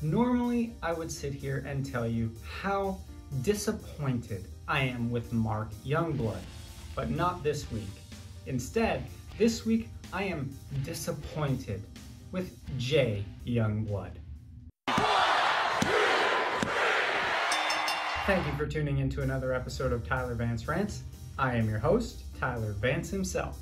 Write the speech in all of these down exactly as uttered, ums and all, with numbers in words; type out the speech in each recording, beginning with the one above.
Normally, I would sit here and tell you how disappointed I am with Mark Youngblood, but not this week. Instead, this week I am disappointed with Jay Youngblood. Thank you for tuning in to another episode of Tyler Vance Rants. I am your host, Tyler Vance himself.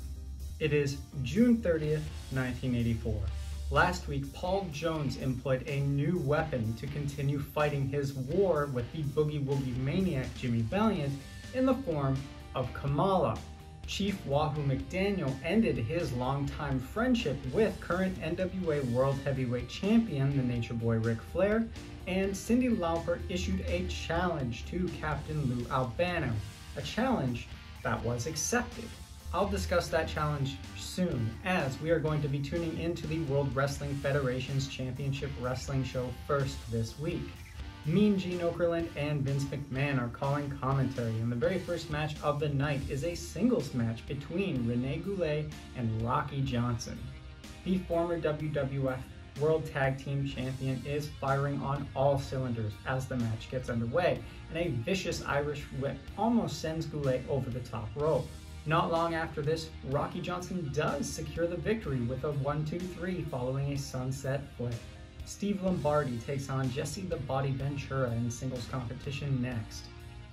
It is June thirtieth, nineteen eighty-four. Last week, Paul Jones employed a new weapon to continue fighting his war with the Boogie Woogie Maniac Jimmy Valiant in the form of Kamala. Chief Wahoo McDaniel ended his longtime friendship with current N W A World Heavyweight Champion, the Nature Boy Ric Flair, and Cyndi Lauper issued a challenge to Captain Lou Albano, a challenge that was accepted. I'll discuss that challenge soon, as we are going to be tuning into the World Wrestling Federation's Championship Wrestling show first this week. Mean Gene Okerlund and Vince McMahon are calling commentary, and the very first match of the night is a singles match between Rene Goulet and Rocky Johnson. The former W W F World Tag Team Champion is firing on all cylinders as the match gets underway, and a vicious Irish whip almost sends Goulet over the top rope. Not long after this, Rocky Johnson does secure the victory with a one two three following a sunset flip. Steve Lombardi takes on Jesse the Body Ventura in singles competition next.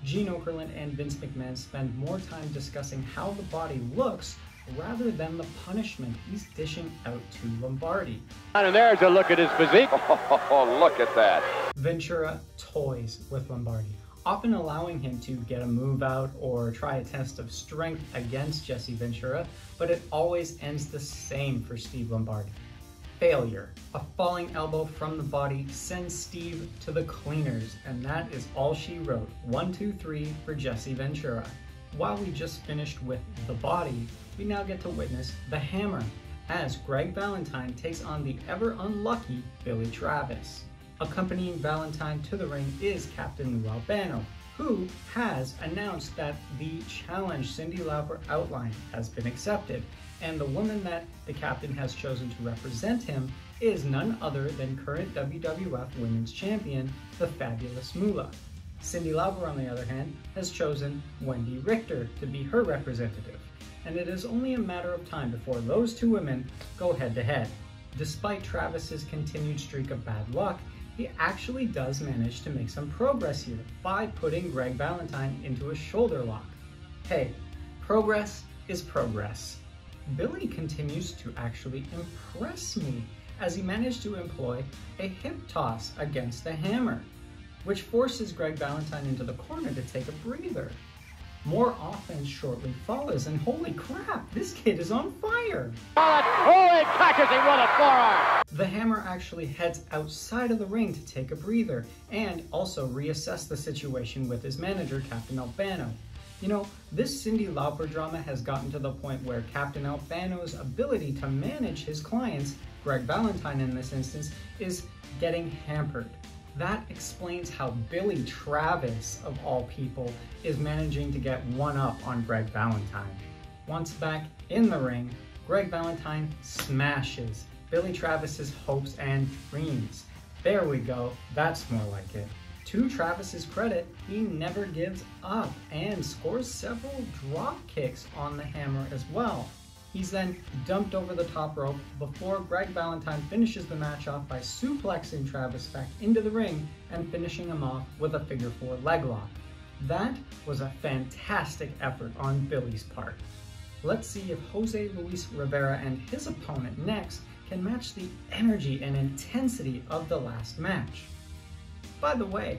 Gene Okerlund and Vince McMahon spend more time discussing how the Body looks rather than the punishment he's dishing out to Lombardi. And there's a look at his physique. Oh, look at that. Ventura toys with Lombardi, often allowing him to get a move out or try a test of strength against Jesse Ventura, but it always ends the same for Steve Lombardi. Failure. A falling elbow from the Body sends Steve to the cleaners, and that is all she wrote. one two three for Jesse Ventura. While we just finished with the Body, we now get to witness the hammer, as Greg Valentine takes on the ever unlucky Billy Travis. Accompanying Valentine to the ring is Captain Lou Albano, who has announced that the challenge Cyndi Lauper outlined has been accepted, and the woman that the captain has chosen to represent him is none other than current W W F Women's Champion, the fabulous Moolah. Cyndi Lauper, on the other hand, has chosen Wendy Richter to be her representative, and it is only a matter of time before those two women go head-to-head. Despite Travis's continued streak of bad luck, he actually does manage to make some progress here by putting Greg Valentine into a shoulder lock. Hey, progress is progress. Billy continues to actually impress me, as he managed to employ a hip toss against the hammer, which forces Greg Valentine into the corner to take a breather. More offense shortly follows, and holy crap, this kid is on fire! Oh, it catches him! What a forearm! The hammer actually heads outside of the ring to take a breather, and also reassess the situation with his manager, Captain Albano. You know, this Cyndi Lauper drama has gotten to the point where Captain Albano's ability to manage his clients, Greg Valentine in this instance, is getting hampered. That explains how Billy Travis, of all people, is managing to get one up on Greg Valentine. Once back in the ring, Greg Valentine smashes Billy Travis's hopes and dreams. There we go, that's more like it. To Travis's credit, he never gives up and scores several drop kicks on the hammer as well. He's then dumped over the top rope before Greg Valentine finishes the match off by suplexing Travis back into the ring and finishing him off with a figure four leg lock. That was a fantastic effort on Billy's part. Let's see if Jose Luis Rivera and his opponent next can match the energy and intensity of the last match. By the way,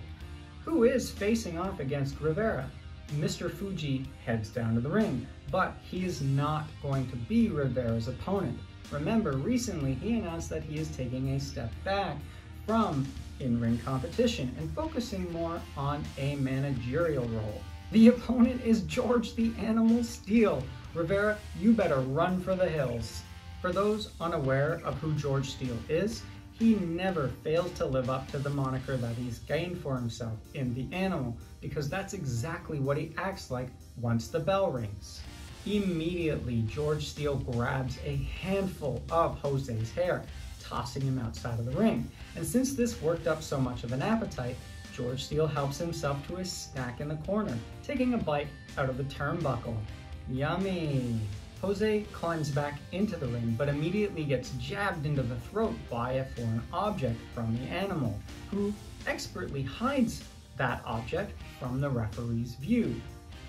who is facing off against Rivera? Mister Fuji heads down to the ring, but he is not going to be Rivera's opponent. Remember, recently he announced that he is taking a step back from in-ring competition and focusing more on a managerial role. The opponent is George the Animal Steele. Rivera, you better run for the hills. For those unaware of who George Steele is, he never fails to live up to the moniker that he's gained for himself in The Animal, because that's exactly what he acts like once the bell rings. Immediately, George Steele grabs a handful of Jose's hair, tossing him outside of the ring. And since this worked up so much of an appetite, George Steele helps himself to his snack in the corner, taking a bite out of the turnbuckle. Yummy! Jose climbs back into the ring, but immediately gets jabbed into the throat by a foreign object from the Animal, who expertly hides that object from the referee's view.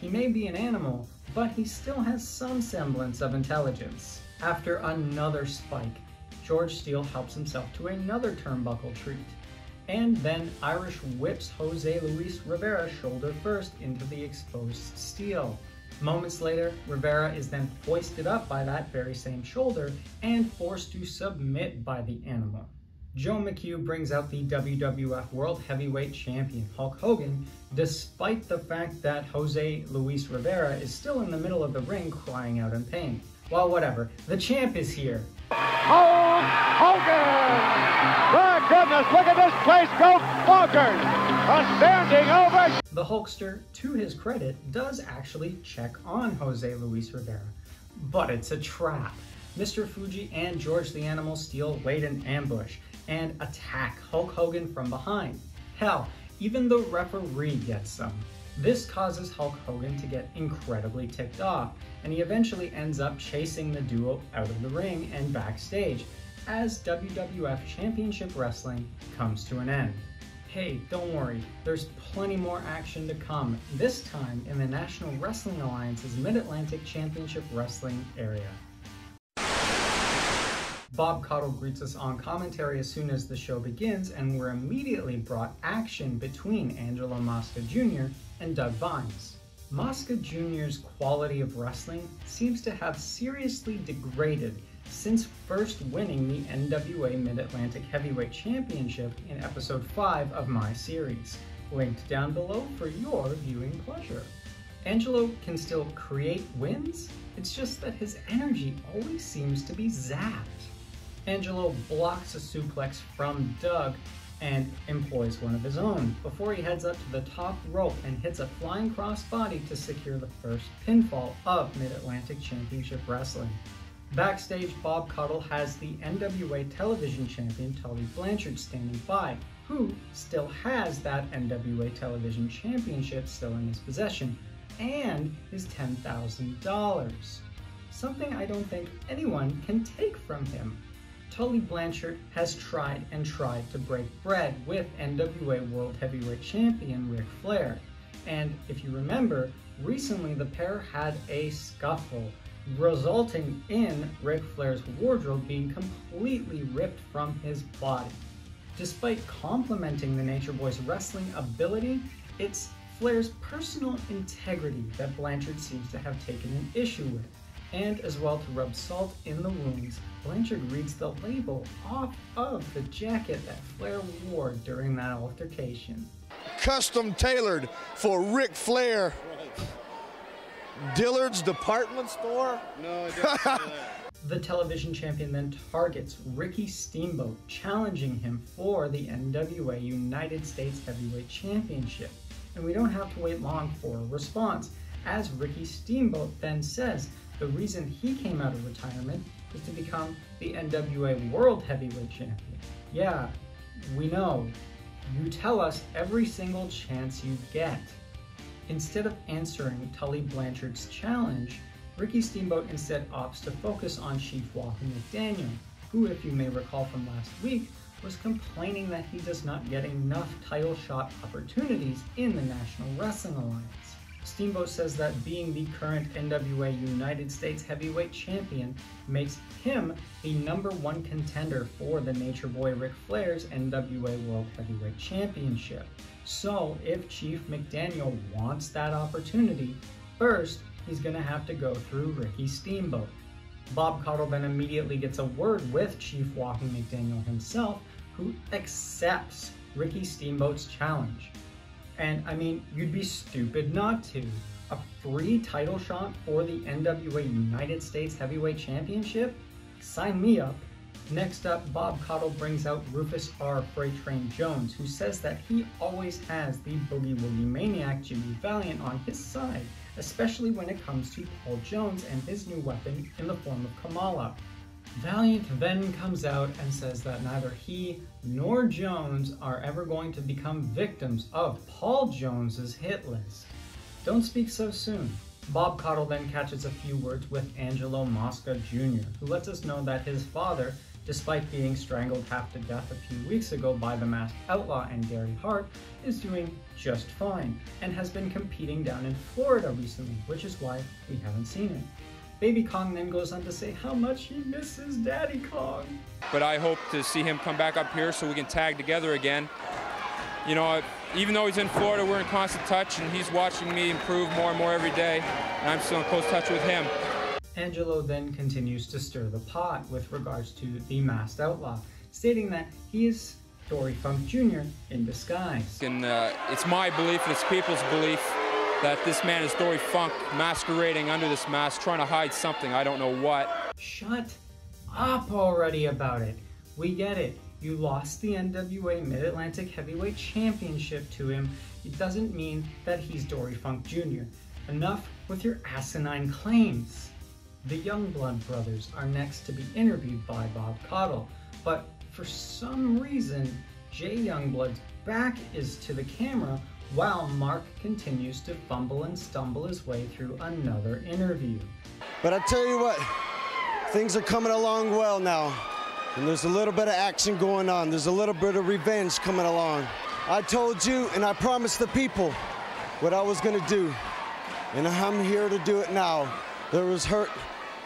He may be an animal, but he still has some semblance of intelligence. After another spike, George Steele helps himself to another turnbuckle treat, and then Irish whips Jose Luis Rivera shoulder first into the exposed steel. Moments later, Rivera is then hoisted up by that very same shoulder and forced to submit by the Animal. Joe McHugh brings out the W W F World Heavyweight Champion, Hulk Hogan, despite the fact that Jose Luis Rivera is still in the middle of the ring crying out in pain. Well, whatever, the champ is here. Hulk Hogan! My goodness, look at this place go bonkers! A standing ovation! The Hulkster, to his credit, does actually check on Jose Luis Rivera, but it's a trap. Mister Fuji and George the Animal Steele laid an ambush and attack Hulk Hogan from behind. Hell, even the referee gets some. This causes Hulk Hogan to get incredibly ticked off, and he eventually ends up chasing the duo out of the ring and backstage as W W F Championship Wrestling comes to an end. Hey, don't worry, there's plenty more action to come, this time in the National Wrestling Alliance's Mid-Atlantic Championship Wrestling area. Bob Caudle greets us on commentary as soon as the show begins, and we're immediately brought action between Angelo Mosca Junior and Doug Vines. Mosca Junior's quality of wrestling seems to have seriously degraded since first winning the N W A Mid-Atlantic Heavyweight Championship in episode five of my series, linked down below for your viewing pleasure. Angelo can still create wins, it's just that his energy always seems to be zapped. Angelo blocks a suplex from Doug and employs one of his own before he heads up to the top rope and hits a flying crossbody to secure the first pinfall of Mid-Atlantic Championship Wrestling. Backstage, Bob Caudle has the N W A Television Champion Tully Blanchard standing by, who still has that N W A Television Championship still in his possession, and his ten thousand dollars. Something I don't think anyone can take from him. Tully Blanchard has tried and tried to break bread with N W A World Heavyweight Champion Ric Flair, and if you remember, recently the pair had a scuffle, resulting in Ric Flair's wardrobe being completely ripped from his body. Despite complimenting the Nature Boy's wrestling ability, it's Flair's personal integrity that Blanchard seems to have taken an issue with. And as well, to rub salt in the wounds, Blanchard reads the label off of the jacket that Flair wore during that altercation. Custom tailored for Ric Flair. Dillard's department store? No, I don't know. The television champion then targets Ricky Steamboat, challenging him for the N W A United States Heavyweight Championship. And we don't have to wait long for a response, as Ricky Steamboat then says the reason he came out of retirement is to become the N W A World Heavyweight Champion. Yeah, we know. You tell us every single chance you get. Instead of answering Tully Blanchard's challenge, Ricky Steamboat instead opts to focus on Chief Wahoo McDaniel, who, if you may recall from last week, was complaining that he does not get enough title shot opportunities in the National Wrestling Alliance. Steamboat says that being the current N W A United States Heavyweight Champion makes him the number one contender for the Nature Boy Ric Flair's N W A World Heavyweight Championship. So if Chief McDaniel wants that opportunity, first he's going to have to go through Ricky Steamboat. Bob Caudle then immediately gets a word with Chief Wahoo McDaniel himself, who accepts Ricky Steamboat's challenge. And I mean, you'd be stupid not to. A free title shot for the N W A United States Heavyweight Championship? Sign me up. Next up, Bob Caudle brings out Rufus R. Freight Train Jones, who says that he always has the Boogie Woogie Maniac Jimmy Valiant on his side, especially when it comes to Paul Jones and his new weapon in the form of Kamala. Valiant then comes out and says that neither he nor Jones are ever going to become victims of Paul Jones's hit list. Don't speak so soon. Bob Caudle then catches a few words with Angelo Mosca Junior, who lets us know that his father, despite being strangled half to death a few weeks ago by the Masked Outlaw and Gary Hart, is doing just fine and has been competing down in Florida recently, which is why we haven't seen him. Baby Kong then goes on to say how much he misses Daddy Kong. But I hope to see him come back up here so we can tag together again. You know, even though he's in Florida, we're in constant touch, and he's watching me improve more and more every day, and I'm still in close touch with him. Angelo then continues to stir the pot with regards to the Masked Outlaw, stating that he is Dory Funk Junior in disguise. And uh, it's my belief, and it's people's belief, that this man is Dory Funk masquerading under this mask, trying to hide something. I don't know what. Shut up already about it. We get it. You lost the N W A Mid-Atlantic Heavyweight Championship to him. It doesn't mean that he's Dory Funk Junior Enough with your asinine claims. The Youngblood brothers are next to be interviewed by Bob Caudle, but for some reason, Jay Youngblood's back is to the camera while Mark continues to fumble and stumble his way through another interview. But I tell you what, things are coming along well now, and there's a little bit of action going on. There's a little bit of revenge coming along. I told you, and I promised the people what I was gonna do, and I'm here to do it now. There was hurt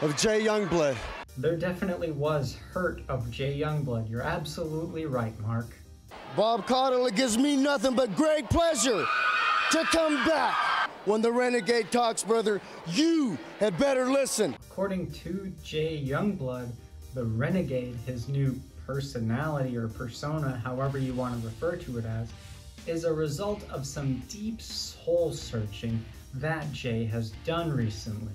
of Jay Youngblood. There definitely was hurt of Jay Youngblood. You're absolutely right, Mark. Bob Caudle, it gives me nothing but great pleasure to come back. When the Renegade talks, brother, you had better listen. According to Jay Youngblood, the Renegade, his new personality or persona, however you want to refer to it as, is a result of some deep soul searching that Jay has done recently.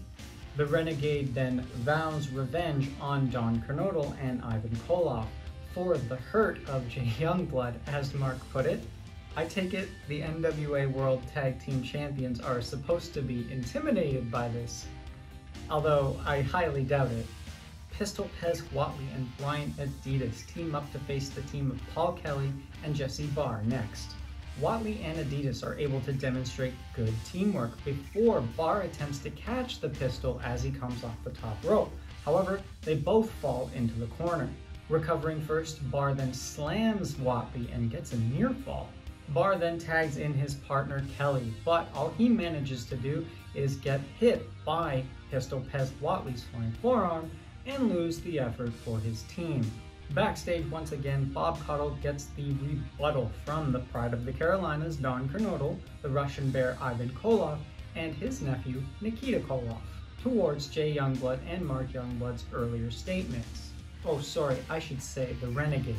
The Renegade then vows revenge on Don Kernodle and Ivan Koloff for the hurt of Jay Youngblood, as Mark put it. I take it the N W A World Tag Team Champions are supposed to be intimidated by this, although I highly doubt it. Pistol Pez Watley and Brian Adidas team up to face the team of Paul Kelly and Jesse Barr next. Watley and Adidas are able to demonstrate good teamwork before Barr attempts to catch the pistol as he comes off the top rope. However, they both fall into the corner. Recovering first, Barr then slams Watley and gets a near fall. Barr then tags in his partner Kelly, but all he manages to do is get hit by Pistol Pez Watley's flying forearm and lose the effort for his team. Backstage once again, Bob Caudle gets the rebuttal from the Pride of the Carolinas, Don Kernodle, the Russian Bear Ivan Koloff, and his nephew Nikita Koloff, towards Jay Youngblood and Mark Youngblood's earlier statements. Oh sorry, I should say the Renegade.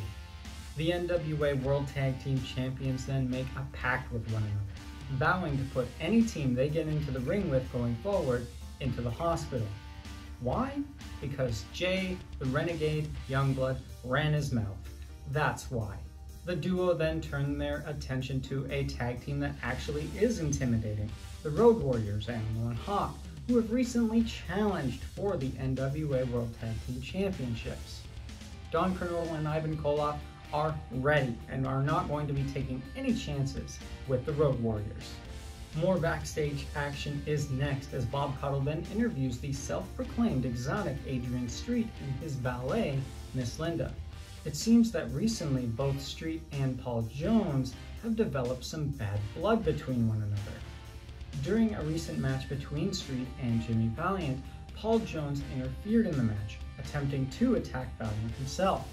The N W A World Tag Team Champions then make a pact with one another, vowing to put any team they get into the ring with going forward into the hospital. Why? Because Jay, the Renegade, Youngblood, ran his mouth. That's why. The duo then turned their attention to a tag team that actually is intimidating, the Road Warriors, Animal and Hawk, who have recently challenged for the N W A World Tag Team Championships. Don Kernodle and Ivan Koloff are ready and are not going to be taking any chances with the Road Warriors. More backstage action is next as Bob Caudle then interviews the self-proclaimed exotic Adrian Street and his valet, Miss Linda. It seems that recently both Street and Paul Jones have developed some bad blood between one another. During a recent match between Street and Jimmy Valiant, Paul Jones interfered in the match, attempting to attack Valiant himself.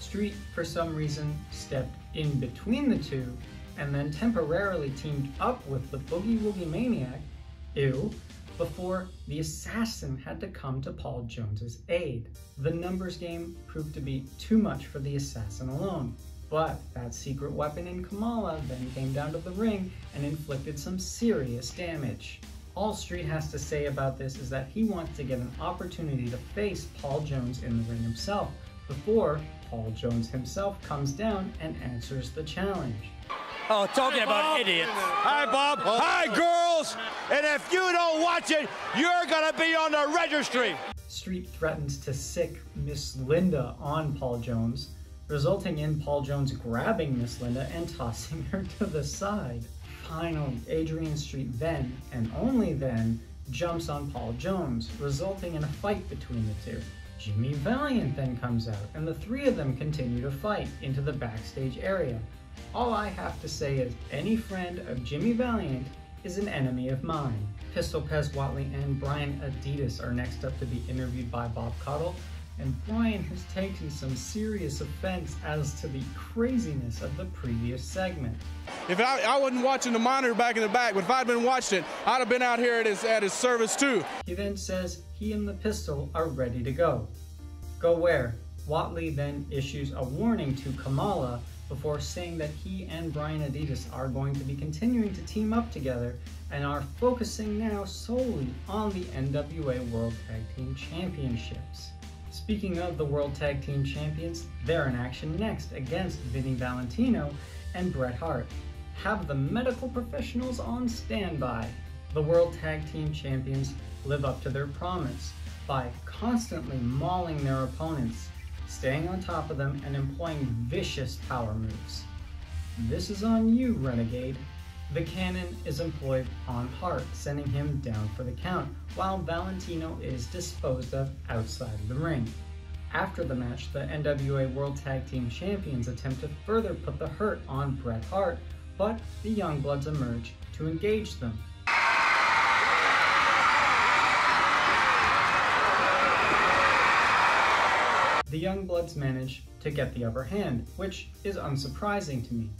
Street, for some reason, stepped in between the two and then temporarily teamed up with the Boogie Woogie Maniac, ew, before the assassin had to come to Paul Jones's aid. The numbers game proved to be too much for the assassin alone, but that secret weapon in Kamala then came down to the ring and inflicted some serious damage. All Street has to say about this is that he wants to get an opportunity to face Paul Jones in the ring himself, before Paul Jones himself comes down and answers the challenge. Oh, talking Hi, about Bob. Idiots. Hi, Bob. Oh. Hi, girls. And if you don't watch it, you're going to be on the registry. Street threatens to sic Miss Linda on Paul Jones, resulting in Paul Jones grabbing Miss Linda and tossing her to the side. Finally, Adrian Street then, and only then, jumps on Paul Jones, resulting in a fight between the two. Jimmy Valiant then comes out, and the three of them continue to fight into the backstage area. All I have to say is, any friend of Jimmy Valiant is an enemy of mine. Pistol Pez Watley and Brian Adidas are next up to be interviewed by Bob Caudle, and Brian has taken some serious offense as to the craziness of the previous segment. If I, I wasn't watching the monitor back in the back, but if I'd been watching it, I'd have been out here at his, at his service too. He then says he and the Pistol are ready to go. Go where? Watley then issues a warning to Kamala before saying that he and Brian Adidas are going to be continuing to team up together and are focusing now solely on the N W A World Tag Team Championships. Speaking of the World Tag Team Champions, they're in action next against Vinnie Valentino and Bret Hart. Have the medical professionals on standby. The World Tag Team Champions live up to their promise by constantly mauling their opponents, staying on top of them, and employing vicious power moves. This is on you, Renegade. The cannon is employed on Hart, sending him down for the count, while Valentino is disposed of outside of the ring. After the match, the N W A World Tag Team Champions attempt to further put the hurt on Bret Hart, but the Youngbloods emerge to engage them. The Youngbloods manage to get the upper hand, which is unsurprising to me.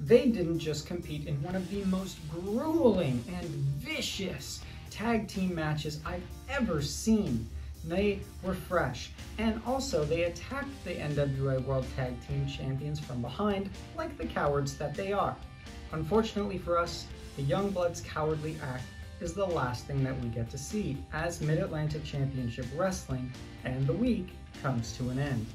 They didn't just compete in one of the most grueling and vicious tag team matches I've ever seen. They were fresh, and also they attacked the N W A World Tag Team Champions from behind like the cowards that they are. Unfortunately for us, the Youngbloods' cowardly act is the last thing that we get to see, as Mid-Atlantic Championship Wrestling and the week comes to an end.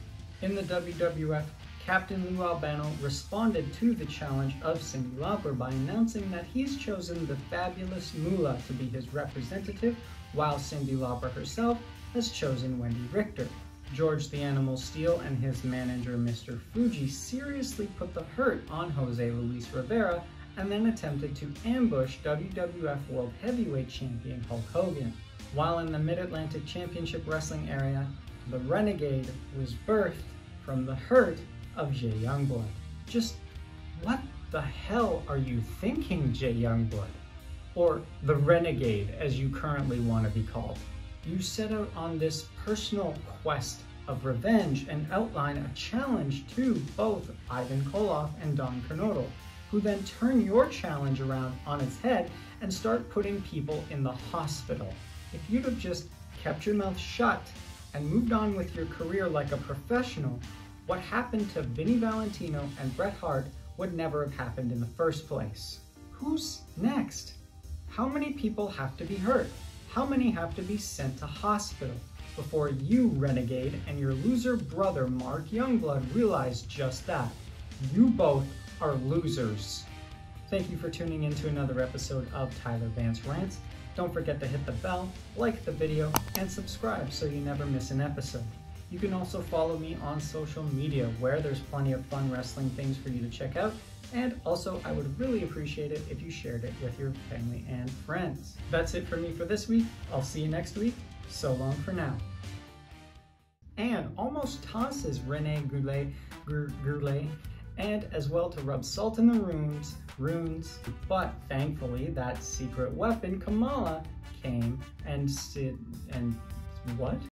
In the W W F, Captain Lou Albano responded to the challenge of Cyndi Lauper by announcing that he's chosen the fabulous Moolah to be his representative, while Cyndi Lauper herself has chosen Wendy Richter. George the Animal Steele and his manager Mister Fuji seriously put the hurt on Jose Luis Rivera and then attempted to ambush W W F World Heavyweight Champion Hulk Hogan. While in the Mid-Atlantic Championship Wrestling area, the Renegade was birthed from the hurt of Jay Youngblood. Just what the hell are you thinking, Jay Youngblood? Or the Renegade, as you currently want to be called. You set out on this personal quest of revenge and outline a challenge to both Ivan Koloff and Don Kernodle, who then turn your challenge around on its head and start putting people in the hospital. If you'd have just kept your mouth shut and moved on with your career like a professional, what happened to Vinnie Valentino and Bret Hart would never have happened in the first place. Who's next? How many people have to be hurt? How many have to be sent to hospital before you, Renegade, and your loser brother, Mark Youngblood, realize just that? You both are losers. Thank you for tuning in to another episode of Tyler Vance Rants. Don't forget to hit the bell, like the video, and subscribe so you never miss an episode. You can also follow me on social media, where there's plenty of fun wrestling things for you to check out, and also I would really appreciate it if you shared it with your family and friends. That's it for me for this week. I'll see you next week. So long for now. Anne almost tosses Rene Goulet, Goulet, and as well to rub salt in the runes, runes, but thankfully that secret weapon, Kamala, came and, and what?